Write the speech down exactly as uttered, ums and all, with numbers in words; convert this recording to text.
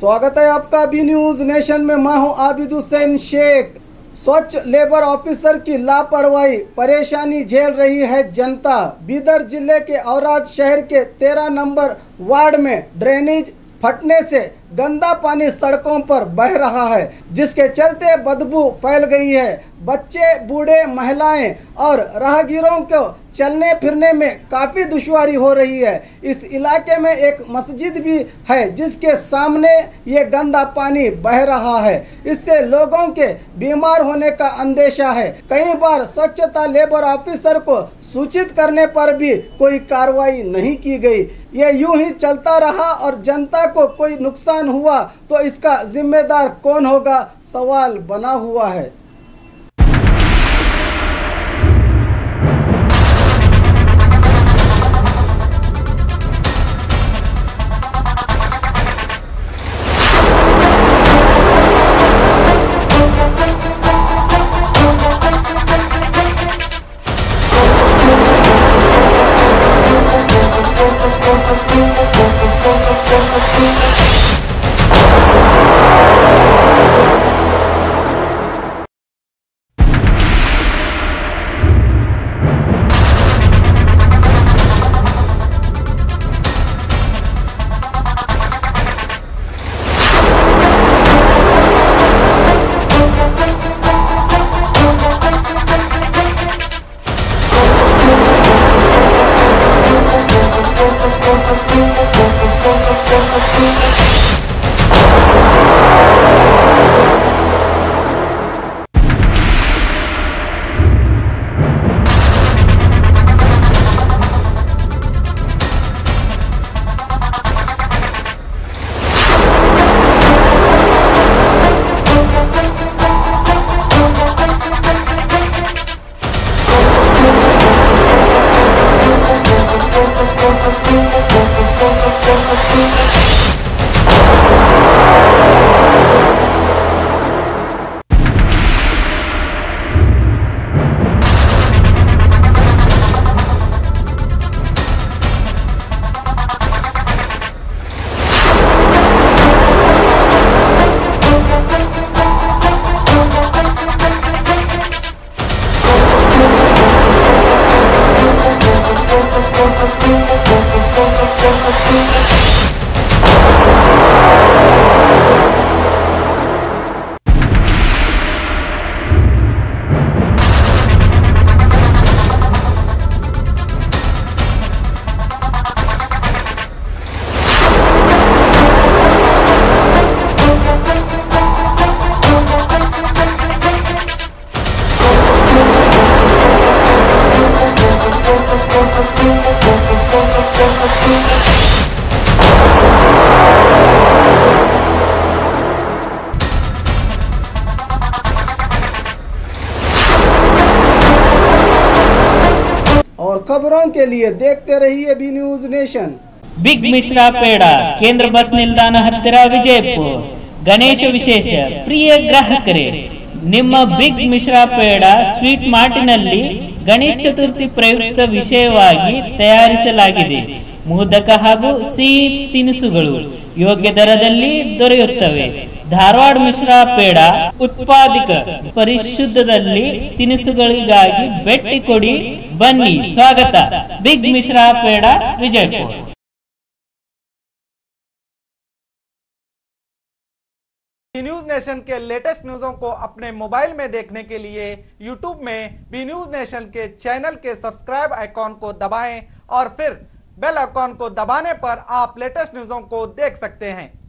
स्वागत है आपका बी न्यूज़ नेशन में। मैं हूँ आबिद हुसैन शेख। स्वच्छ लेबर ऑफिसर की लापरवाही, परेशानी झेल रही है जनता। बीदर जिले के औराद शहर के तेरह नंबर वार्ड में ड्रेनेज फटने से गंदा पानी सड़कों पर बह रहा है, जिसके चलते बदबू फैल गई है। बच्चे, बूढ़े, महिलाएं और राहगीरों को चलने फिरने में काफ़ी दुश्वारी हो रही है। इस इलाके में एक मस्जिद भी है, जिसके सामने ये गंदा पानी बह रहा है। इससे लोगों के बीमार होने का अंदेशा है। कई बार स्वच्छता लेबर ऑफिसर को सूचित करने पर भी कोई कार्रवाई नहीं की गई। ये यूं ही चलता रहा और जनता को कोई नुकसान हुआ तो इसका जिम्मेदार कौन होगा, सवाल बना हुआ है। और खबरों के लिए देखते रहिए B news nation. Big Mishra Peda केंद्र बस निल्दाण हत्तिर विजयपुर। गणेश विशेष प्रिय ग्राहकरे, ನಿಮ್ಮ ಬಿಗ್ ಮಿಶ್ರಾ ಪೇಡ ಸ್ವೀಟ್ ಮಾರ್ಟಿನಲ್ಲಿ ಗಣೇಶ ಚತುರ್ಥಿ ಪ್ರಯುಕ್ತ ವಿಶೇಷವಾಗಿ ತಯಾರಿಸಲಾಗಿದೆ ಮೋದಕ ಹಾಗೂ ಸಿಹಿ ತಿನಿಸುಗಳು ಯೋಗ್ಯ ದರದಲ್ಲಿ ದೊರೆಯುತ್ತವೆ। ಧಾರವಾಡ ಮಿಶ್ರಾ ಪೇಡ ಉತ್ಪಾದಕ ಪರಿಶುದ್ಧದಲ್ಲಿ ತಿನಿಸುಗಳಿಗಾಗಿ ಭೇಟಿ ಕೊಡಿ ಬನ್ನಿ। ಸ್ವಾಗತ big Mishra Peda Vijayapura. B news nation के लेटेस्ट न्यूज़ों को अपने मोबाइल में देखने के लिए यूट्यूब में बी न्यूज़ नेशन के चैनल के सब्सक्राइब आइकॉन को दबाएं और फिर बेल आइकॉन को दबाने पर आप लेटेस्ट न्यूज़ों को देख सकते हैं।